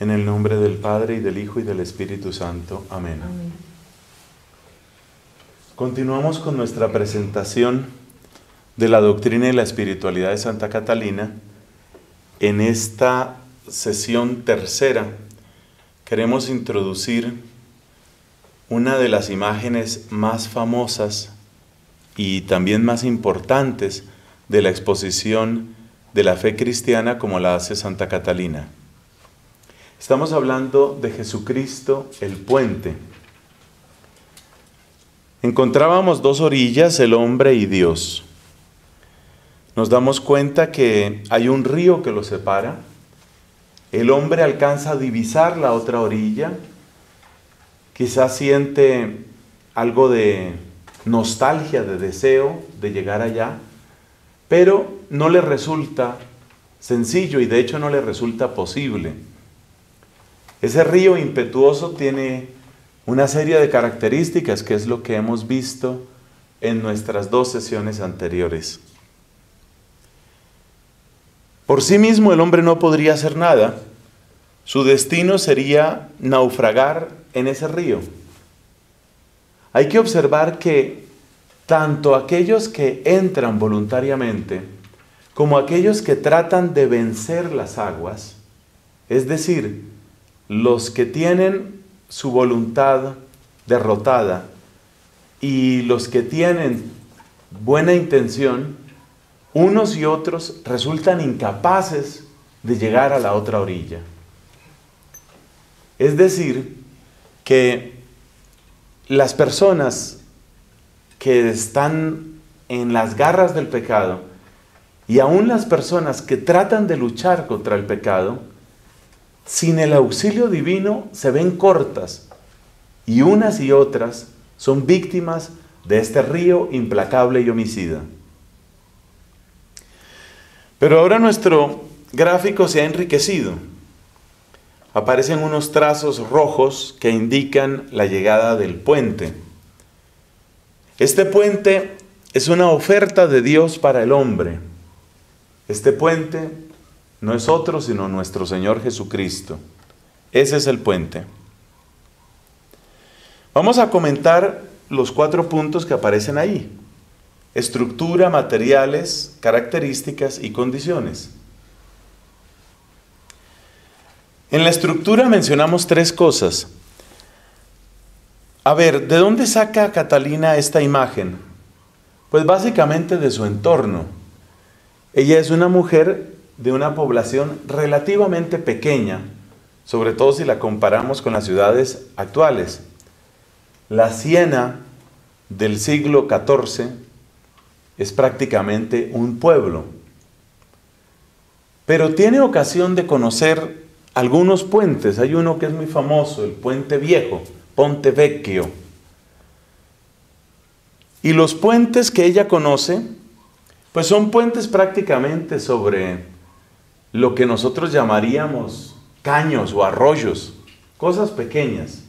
En el nombre del Padre, y del Hijo, y del Espíritu Santo. Amén. Amén. Continuamos con nuestra presentación de la doctrina y la espiritualidad de Santa Catalina. En esta sesión tercera queremos introducir una de las imágenes más famosas y también más importantes de la exposición de la fe cristiana como la hace Santa Catalina. Estamos hablando de Jesucristo, el puente. Encontrábamos dos orillas, el hombre y Dios. Nos damos cuenta que hay un río que los separa. El hombre alcanza a divisar la otra orilla. Quizás siente algo de nostalgia, de deseo de llegar allá, pero no le resulta sencillo y de hecho no le resulta posible. Ese río impetuoso tiene una serie de características que es lo que hemos visto en nuestras dos sesiones anteriores. Por sí mismo el hombre no podría hacer nada. Su destino sería naufragar en ese río. Hay que observar que tanto aquellos que entran voluntariamente como aquellos que tratan de vencer las aguas, es decir, los que tienen su voluntad derrotada y los que tienen buena intención, unos y otros resultan incapaces de llegar a la otra orilla. Es decir, que las personas que están en las garras del pecado y aún las personas que tratan de luchar contra el pecado, sin el auxilio divino se ven cortas, y unas y otras son víctimas de este río implacable y homicida. Pero ahora nuestro gráfico se ha enriquecido. Aparecen unos trazos rojos que indican la llegada del puente. Este puente es una oferta de Dios para el hombre. Este puente no es otro sino nuestro Señor Jesucristo. Ese es el puente. Vamos a comentar los cuatro puntos que aparecen ahí: estructura, materiales, características y condiciones. En la estructura mencionamos tres cosas. A ver, ¿de dónde saca Catalina esta imagen? Pues básicamente de su entorno. Ella es una mujer de una población relativamente pequeña, sobre todo si la comparamos con las ciudades actuales. La Siena del siglo XIV es prácticamente un pueblo, pero tiene ocasión de conocer algunos puentes. Hay uno que es muy famoso, el Puente Viejo, Ponte Vecchio. Y los puentes que ella conoce, pues son puentes prácticamente sobre lo que nosotros llamaríamos caños o arroyos, cosas pequeñas.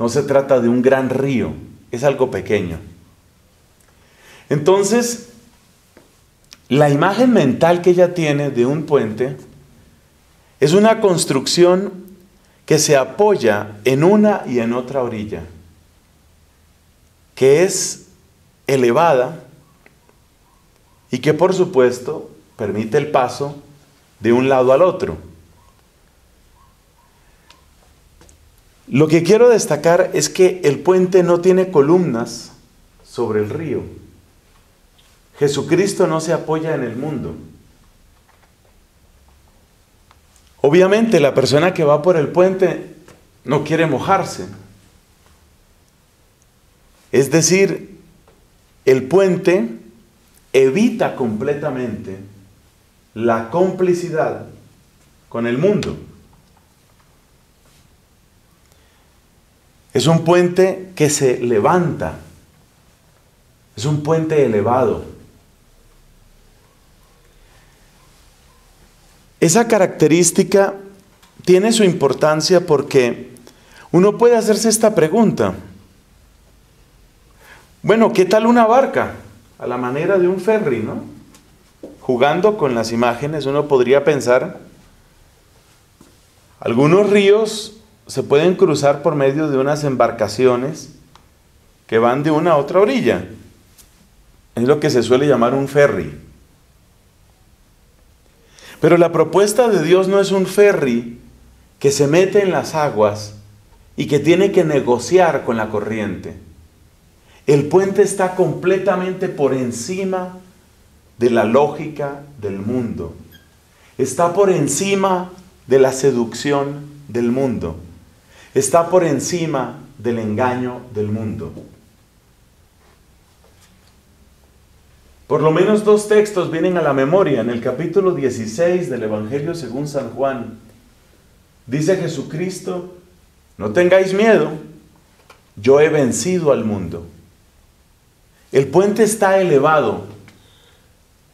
No se trata de un gran río, es algo pequeño. Entonces, la imagen mental que ella tiene de un puente es una construcción que se apoya en una y en otra orilla, que es elevada y que, por supuesto, permite el paso de un lado al otro. Lo que quiero destacar es que el puente no tiene columnas sobre el río. Jesucristo no se apoya en el mundo. Obviamente la persona que va por el puente no quiere mojarse. Es decir, el puente evita completamente la complicidad con el mundo. Es un puente que se levanta. Es un puente elevado. Esa característica tiene su importancia porque uno puede hacerse esta pregunta. Bueno, ¿qué tal una barca? A la manera de un ferry, ¿no? Jugando con las imágenes, uno podría pensar, algunos ríos se pueden cruzar por medio de unas embarcaciones que van de una a otra orilla. Es lo que se suele llamar un ferry. Pero la propuesta de Dios no es un ferry que se mete en las aguas y que tiene que negociar con la corriente. El puente está completamente por encima de la lógica del mundo. Está por encima de la seducción del mundo. Está por encima del engaño del mundo. Por lo menos dos textos vienen a la memoria. En el capítulo 16 del Evangelio según San Juan, dice Jesucristo: no tengáis miedo, yo he vencido al mundo. El puente está elevado.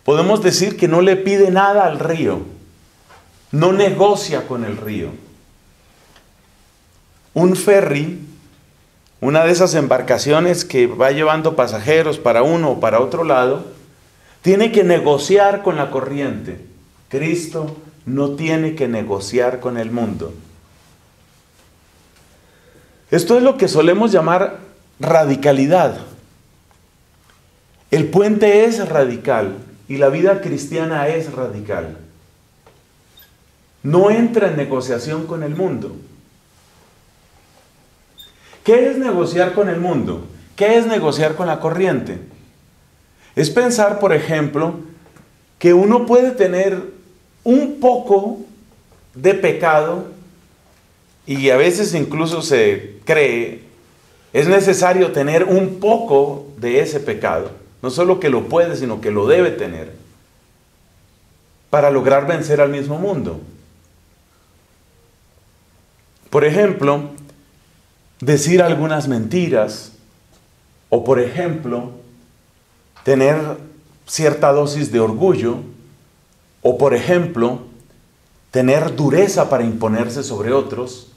Podemos decir que no le pide nada al río. No negocia con el río. Un ferry, una de esas embarcaciones que va llevando pasajeros para uno o para otro lado, tiene que negociar con la corriente. Cristo no tiene que negociar con el mundo. Esto es lo que solemos llamar radicalidad. El puente es radical y la vida cristiana es radical. No entra en negociación con el mundo. ¿Qué es negociar con el mundo? ¿Qué es negociar con la corriente? Es pensar, por ejemplo, que uno puede tener un poco de pecado y a veces incluso se cree, es necesario tener un poco de ese pecado. No solo que lo puede, sino que lo debe tener para lograr vencer al mismo mundo. Por ejemplo, decir algunas mentiras o, por ejemplo, tener cierta dosis de orgullo o, por ejemplo, tener dureza para imponerse sobre otros.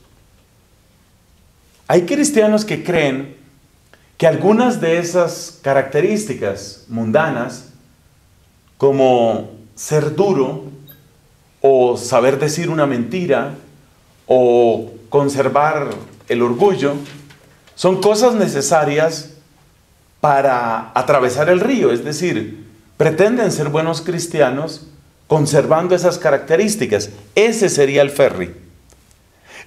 Hay cristianos que creen que algunas de esas características mundanas, como ser duro, o saber decir una mentira, o conservar el orgullo, son cosas necesarias para atravesar el río. Es decir, pretenden ser buenos cristianos conservando esas características. Ese sería el ferry.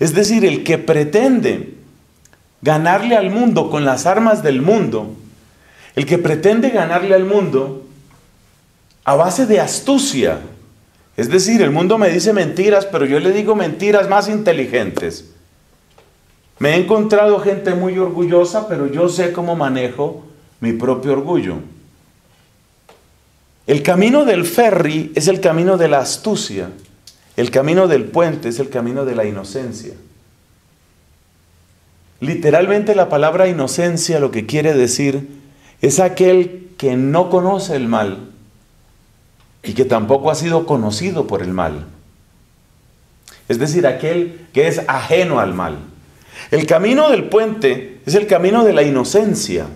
Es decir, el que pretende ganarle al mundo con las armas del mundo, el que pretende ganarle al mundo a base de astucia. Es decir, el mundo me dice mentiras, pero yo le digo mentiras más inteligentes. Me he encontrado gente muy orgullosa, pero yo sé cómo manejo mi propio orgullo. El camino del ferry es el camino de la astucia. El camino del puente es el camino de la inocencia. Literalmente la palabra inocencia lo que quiere decir es aquel que no conoce el mal y que tampoco ha sido conocido por el mal. Es decir, aquel que es ajeno al mal. El camino del puente es el camino de la inocencia.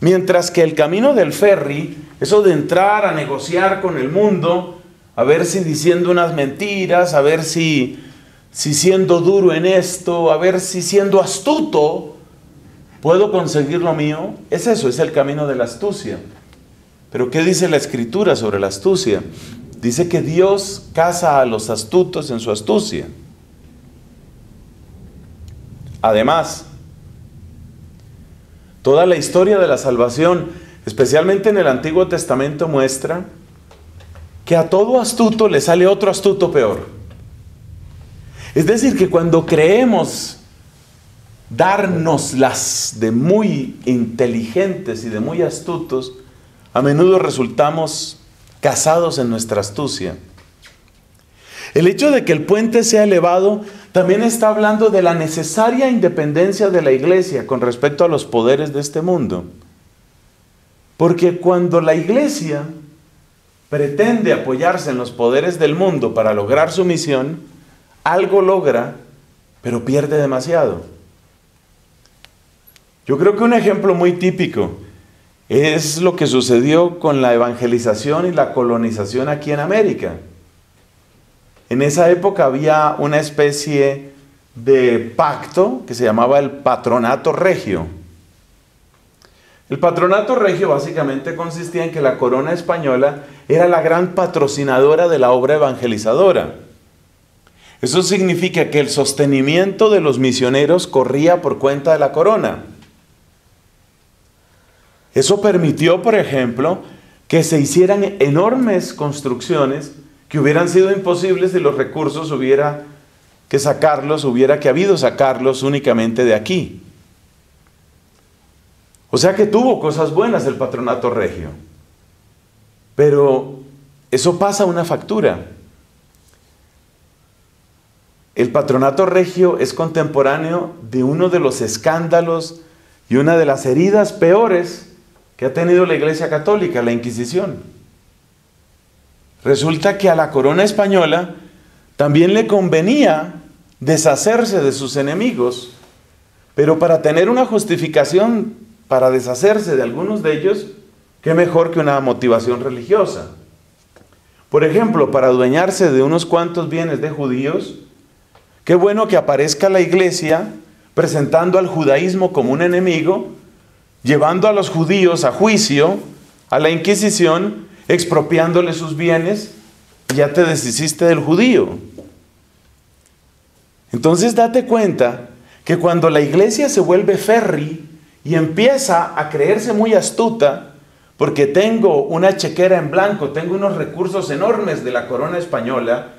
Mientras que el camino del ferry, eso de entrar a negociar con el mundo, a ver si diciendo unas mentiras, a ver si siendo duro en esto, a ver si siendo astuto puedo conseguir lo mío, es eso, es el camino de la astucia. Pero ¿qué dice la Escritura sobre la astucia? Dice que Dios caza a los astutos en su astucia. Además, toda la historia de la salvación, especialmente en el Antiguo Testamento, muestra que a todo astuto le sale otro astuto peor. Es decir, que cuando creemos dárnoslas de muy inteligentes y de muy astutos, a menudo resultamos cazados en nuestra astucia. El hecho de que el puente sea elevado también está hablando de la necesaria independencia de la iglesia con respecto a los poderes de este mundo. Porque cuando la iglesia pretende apoyarse en los poderes del mundo para lograr su misión, algo logra, pero pierde demasiado. Yo creo que un ejemplo muy típico es lo que sucedió con la evangelización y la colonización aquí en América. En esa época había una especie de pacto que se llamaba el Patronato Regio. El Patronato Regio básicamente consistía en que la corona española era la gran patrocinadora de la obra evangelizadora. Eso significa que el sostenimiento de los misioneros corría por cuenta de la corona. Eso permitió, por ejemplo, que se hicieran enormes construcciones que hubieran sido imposibles si los recursos hubiera habido que sacarlos únicamente de aquí. O sea que tuvo cosas buenas el Patronato Regio, pero eso pasa una factura. El Patronato Regio es contemporáneo de uno de los escándalos y una de las heridas peores que ha tenido la Iglesia Católica, la Inquisición. Resulta que a la corona española también le convenía deshacerse de sus enemigos, pero para tener una justificación para deshacerse de algunos de ellos, qué mejor que una motivación religiosa. Por ejemplo, para adueñarse de unos cuantos bienes de judíos, qué bueno que aparezca la iglesia presentando al judaísmo como un enemigo, llevando a los judíos a juicio, a la Inquisición, expropiándole sus bienes, ya te deshiciste del judío. Entonces date cuenta que cuando la iglesia se vuelve ferry y empieza a creerse muy astuta, porque tengo una chequera en blanco, tengo unos recursos enormes de la corona española,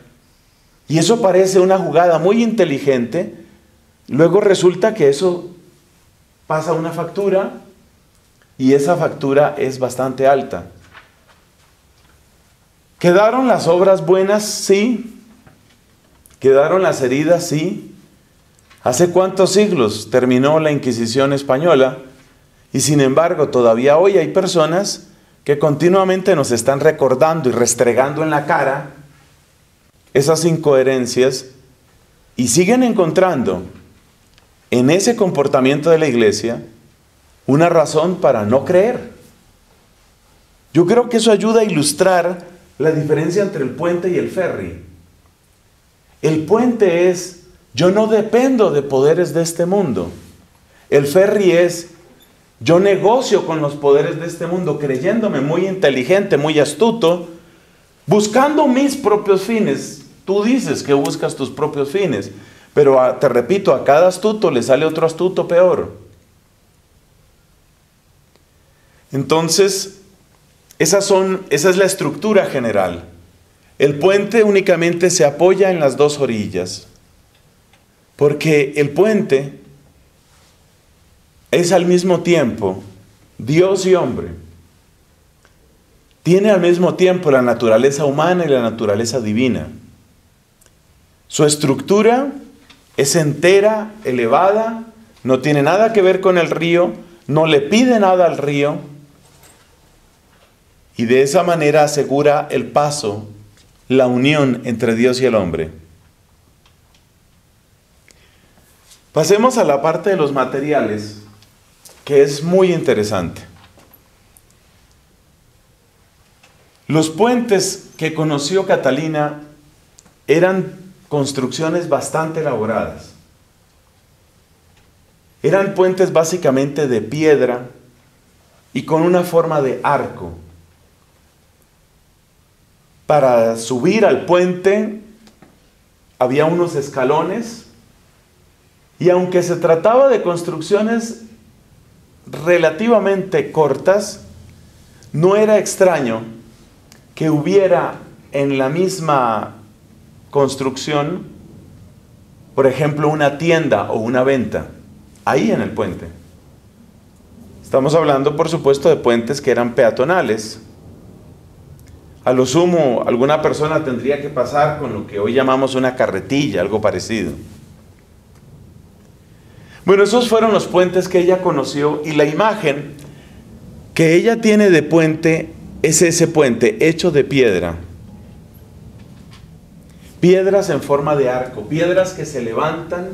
y eso parece una jugada muy inteligente, luego resulta que eso pasa una factura, y esa factura es bastante alta. ¿Quedaron las obras buenas? Sí. ¿Quedaron las heridas? Sí. ¿Hace cuántos siglos terminó la Inquisición española? Y sin embargo, todavía hoy hay personas que continuamente nos están recordando y restregando en la cara esas incoherencias y siguen encontrando en ese comportamiento de la iglesia una razón para no creer. Yo creo que eso ayuda a ilustrar la diferencia entre el puente y el ferry. El puente es, yo no dependo de poderes de este mundo. El ferry es, yo negocio con los poderes de este mundo, creyéndome muy inteligente, muy astuto, buscando mis propios fines. Tú dices que buscas tus propios fines, pero te repito, a cada astuto le sale otro astuto peor. Entonces, esa es la estructura general. El puente únicamente se apoya en las dos orillas, porque el puente es al mismo tiempo Dios y hombre. Tiene al mismo tiempo la naturaleza humana y la naturaleza divina. Su estructura es entera, elevada, no tiene nada que ver con el río, no le pide nada al río, y de esa manera asegura el paso, la unión entre Dios y el hombre. Pasemos a la parte de los materiales, que es muy interesante. Los puentes que conoció Catalina eran construcciones bastante elaboradas. Eran puentes básicamente de piedra y con una forma de arco. Para subir al puente había unos escalones y aunque se trataba de construcciones relativamente cortas, no era extraño que hubiera en la misma construcción, por ejemplo, una tienda o una venta, ahí en el puente. Estamos hablando, por supuesto, de puentes que eran peatonales. A lo sumo, alguna persona tendría que pasar con lo que hoy llamamos una carretilla, algo parecido. Bueno, esos fueron los puentes que ella conoció, y la imagen que ella tiene de puente es ese puente hecho de piedra. Piedras en forma de arco, piedras que se levantan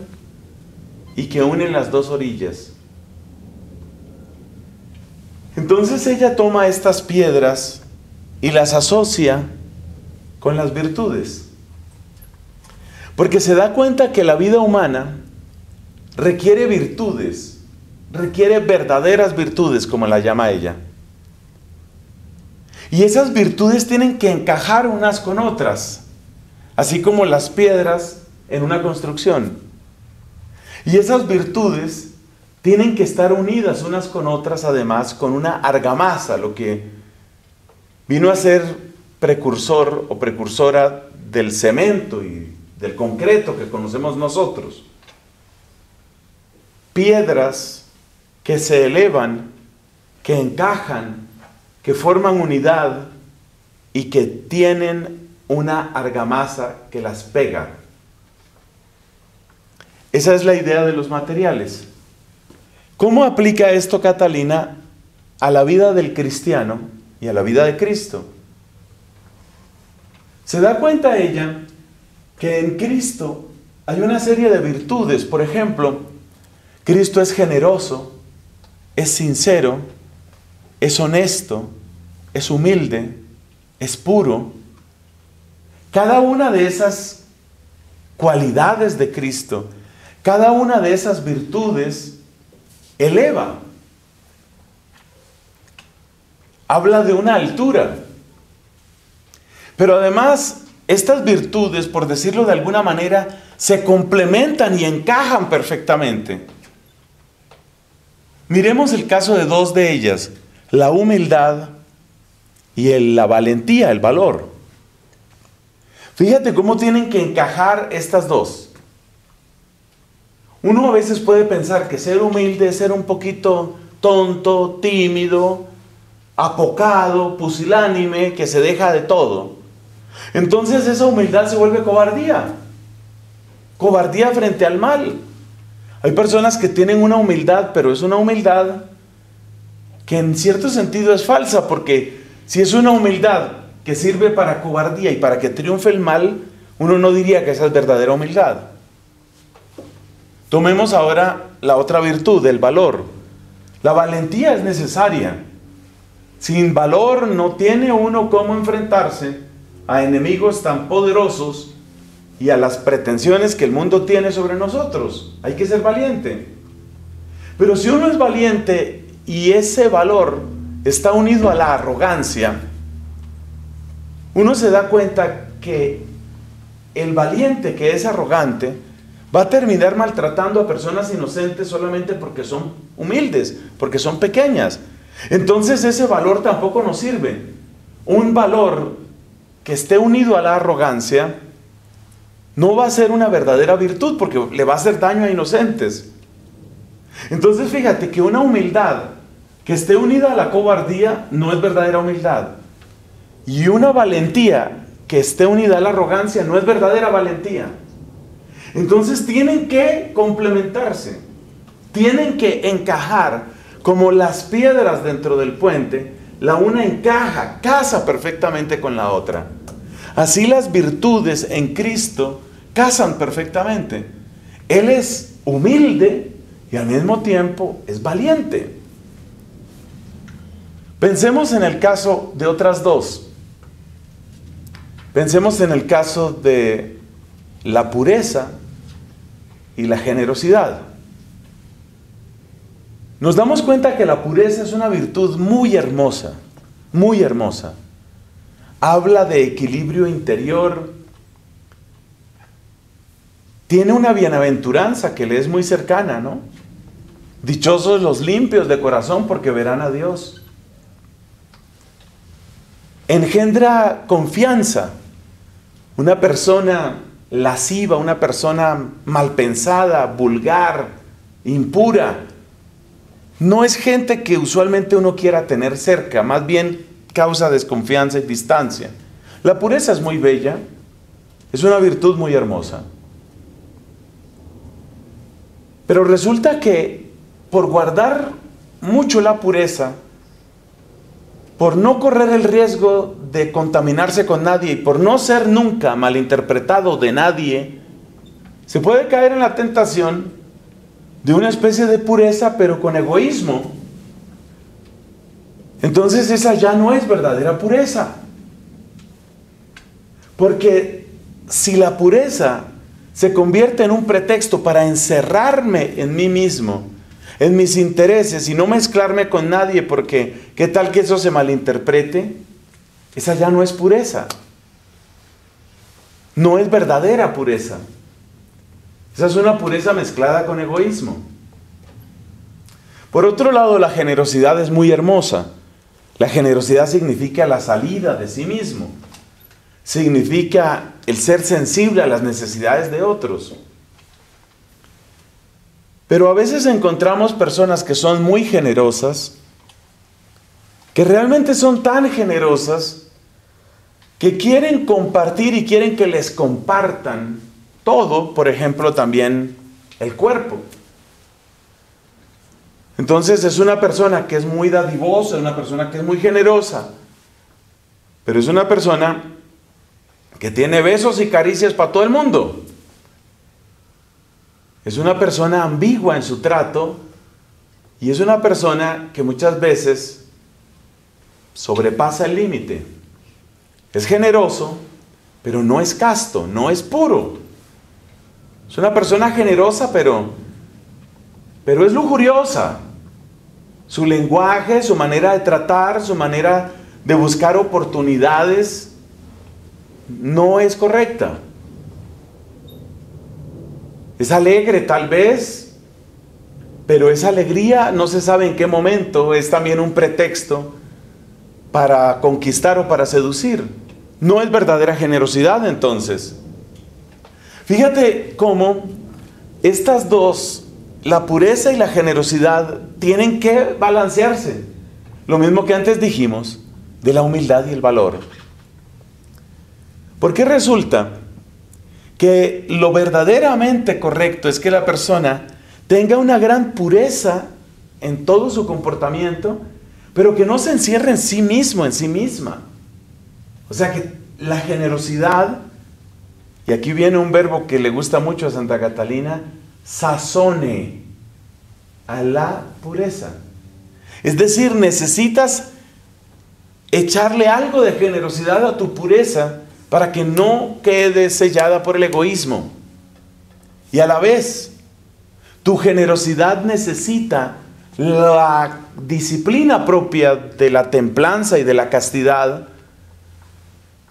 y que unen las dos orillas. Entonces ella toma estas piedras y las asocia con las virtudes, porque se da cuenta que la vida humana requiere virtudes, requiere verdaderas virtudes, como la llama ella. Y esas virtudes tienen que encajar unas con otras, así como las piedras en una construcción. Y esas virtudes tienen que estar unidas unas con otras, además, con una argamasa, lo que vino a ser precursor o precursora del cemento y del concreto que conocemos nosotros. Piedras que se elevan, que encajan, que forman unidad y que tienen una argamasa que las pega. Esa es la idea de los materiales. ¿Cómo aplica esto, Catalina, a la vida del cristiano y a la vida de Cristo? Se da cuenta ella que en Cristo hay una serie de virtudes. Por ejemplo, Cristo es generoso, es sincero, es honesto, es humilde, es puro. Cada una de esas cualidades de Cristo, cada una de esas virtudes eleva. Habla de una altura. Pero además, estas virtudes, por decirlo de alguna manera, se complementan y encajan perfectamente. Miremos el caso de dos de ellas, la humildad y la valentía, el valor. Fíjate cómo tienen que encajar estas dos. Uno a veces puede pensar que ser humilde es ser un poquito tonto, tímido, apocado, pusilánime, que se deja de todo. Entonces esa humildad se vuelve cobardía. Cobardía frente al mal. Hay personas que tienen una humildad, pero es una humildad que en cierto sentido es falsa, porque si es una humildad que sirve para cobardía y para que triunfe el mal, uno no diría que esa es verdadera humildad. Tomemos ahora la otra virtud, el valor. La valentía es necesaria. Sin valor no tiene uno cómo enfrentarse a enemigos tan poderosos y a las pretensiones que el mundo tiene sobre nosotros. Hay que ser valiente. Pero si uno es valiente y ese valor está unido a la arrogancia, uno se da cuenta que el valiente que es arrogante va a terminar maltratando a personas inocentes solamente porque son humildes, porque son pequeñas. Entonces ese valor tampoco nos sirve. Un valor que esté unido a la arrogancia no va a ser una verdadera virtud, porque le va a hacer daño a inocentes. Entonces fíjate que una humildad que esté unida a la cobardía no es verdadera humildad. Y una valentía que esté unida a la arrogancia no es verdadera valentía. Entonces tienen que complementarse, tienen que encajar como las piedras dentro del puente. La una encaja, casa perfectamente con la otra. Así las virtudes en Cristo casan perfectamente. Él es humilde y al mismo tiempo es valiente. Pensemos en el caso de otras dos. Pensemos en el caso de la pureza y la generosidad. Nos damos cuenta que la pureza es una virtud muy hermosa, muy hermosa. Habla de equilibrio interior. Tiene una bienaventuranza que le es muy cercana, ¿no? Dichosos los limpios de corazón, porque verán a Dios. Engendra confianza. Una persona lasciva, una persona malpensada, vulgar, impura, no es gente que usualmente uno quiera tener cerca, más bien causa desconfianza y distancia. La pureza es muy bella, es una virtud muy hermosa. Pero resulta que por guardar mucho la pureza, por no correr el riesgo de contaminarse con nadie y por no ser nunca malinterpretado de nadie, se puede caer en la tentación de una especie de pureza, pero con egoísmo. Entonces esa ya no es verdadera pureza. Porque si la pureza se convierte en un pretexto para encerrarme en mí mismo, en mis intereses y no mezclarme con nadie, porque qué tal que eso se malinterprete, esa ya no es pureza. No es verdadera pureza. Esa es una pureza mezclada con egoísmo. Por otro lado, la generosidad es muy hermosa. La generosidad significa la salida de sí mismo. Significa el ser sensible a las necesidades de otros. Pero a veces encontramos personas que son muy generosas, que realmente son tan generosas, que quieren compartir y quieren que les compartan todo, por ejemplo, también el cuerpo. Entonces es una persona que es muy dadivosa, una persona que es muy generosa, pero es una persona que tiene besos y caricias para todo el mundo. Es una persona ambigua en su trato y es una persona que muchas veces sobrepasa el límite. Es generoso, pero no es casto, no es puro. Es una persona generosa, pero es lujuriosa. Su lenguaje, su manera de tratar, su manera de buscar oportunidades no es correcta. Es alegre tal vez, pero esa alegría no se sabe en qué momento es también un pretexto para conquistar o para seducir. No es verdadera generosidad entonces. Fíjate cómo estas dos, la pureza y la generosidad, tienen que balancearse. Lo mismo que antes dijimos de la humildad y el valor. Porque resulta que lo verdaderamente correcto es que la persona tenga una gran pureza en todo su comportamiento, pero que no se encierre en sí mismo, en sí misma. O sea que la generosidad, y aquí viene un verbo que le gusta mucho a Santa Catalina, sazone a la pureza. Es decir, necesitas echarle algo de generosidad a tu pureza, para que no quede sellada por el egoísmo. Y a la vez, tu generosidad necesita la disciplina propia de la templanza y de la castidad,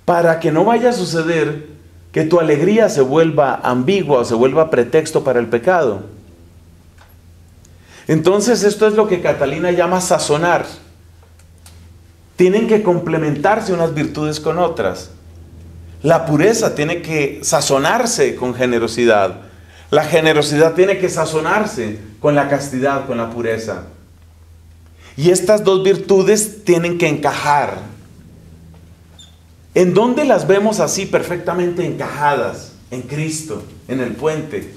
para que no vaya a suceder que tu alegría se vuelva ambigua o se vuelva pretexto para el pecado. Entonces esto es lo que Catalina llama sazonar. Tienen que complementarse unas virtudes con otras. La pureza tiene que sazonarse con generosidad. La generosidad tiene que sazonarse con la castidad, con la pureza. Y estas dos virtudes tienen que encajar. ¿En dónde las vemos así perfectamente encajadas? En Cristo, en el puente.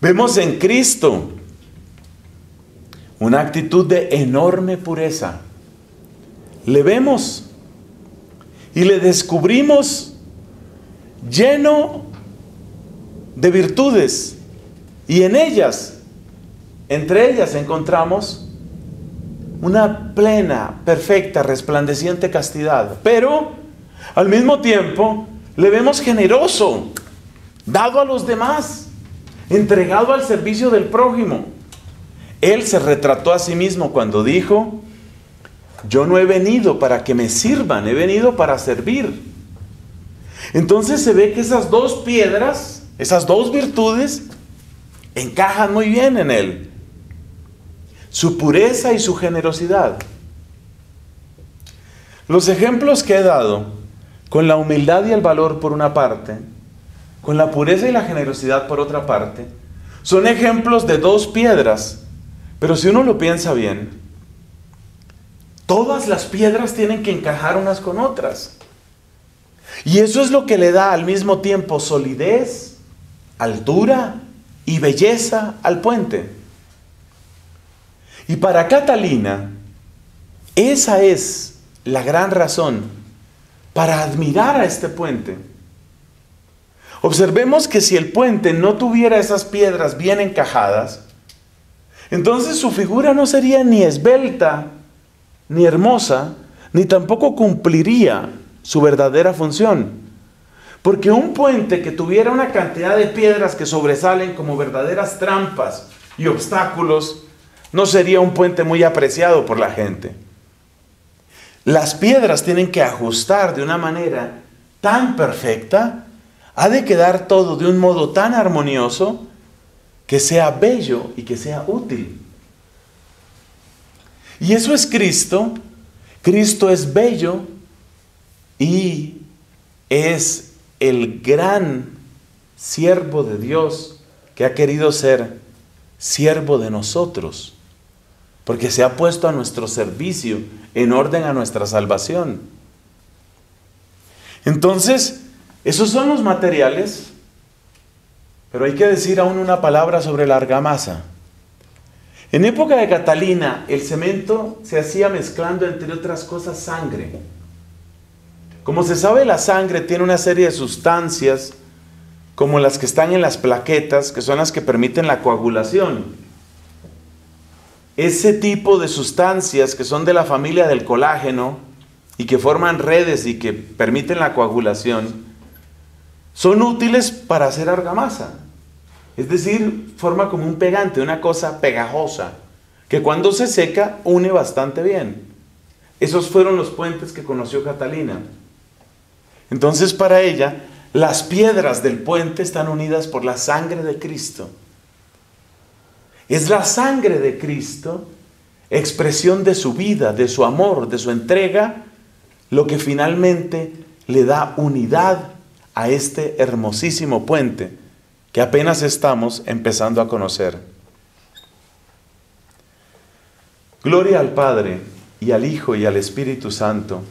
Vemos en Cristo una actitud de enorme pureza. Le vemos y le descubrimos lleno de virtudes. Y en ellas, entre ellas encontramos una plena, perfecta, resplandeciente castidad. Pero al mismo tiempo le vemos generoso, dado a los demás, entregado al servicio del prójimo. Él se retrató a sí mismo cuando dijo: yo no he venido para que me sirvan, he venido para servir. Entonces se ve que esas dos piedras, esas dos virtudes, encajan muy bien en él. Su pureza y su generosidad. Los ejemplos que he dado, con la humildad y el valor por una parte, con la pureza y la generosidad por otra parte, son ejemplos de dos piedras. Pero si uno lo piensa bien, todas las piedras tienen que encajar unas con otras. Y eso es lo que le da al mismo tiempo solidez, altura y belleza al puente. Y para Catalina, esa es la gran razón para admirar a este puente. Observemos que si el puente no tuviera esas piedras bien encajadas, entonces su figura no sería ni esbelta, ni hermosa, ni tampoco cumpliría su verdadera función. Porque un puente que tuviera una cantidad de piedras que sobresalen como verdaderas trampas y obstáculos, no sería un puente muy apreciado por la gente. Las piedras tienen que ajustar de una manera tan perfecta, ha de quedar todo de un modo tan armonioso, que sea bello y que sea útil. Y eso es Cristo. Cristo es bello y es el gran siervo de Dios que ha querido ser siervo de nosotros, porque se ha puesto a nuestro servicio en orden a nuestra salvación. Entonces, esos son los materiales, pero hay que decir aún una palabra sobre la argamasa. En época de Catalina, el cemento se hacía mezclando, entre otras cosas, sangre. Como se sabe, la sangre tiene una serie de sustancias, como las que están en las plaquetas, que son las que permiten la coagulación. Ese tipo de sustancias que son de la familia del colágeno y que forman redes y que permiten la coagulación, son útiles para hacer argamasa. Es decir, forma como un pegante, una cosa pegajosa, que cuando se seca, une bastante bien. Esos fueron los puentes que conoció Catalina. Entonces, para ella, las piedras del puente están unidas por la sangre de Cristo. Es la sangre de Cristo, expresión de su vida, de su amor, de su entrega, lo que finalmente le da unidad a este hermosísimo puente que apenas estamos empezando a conocer. Gloria al Padre, y al Hijo, y al Espíritu Santo,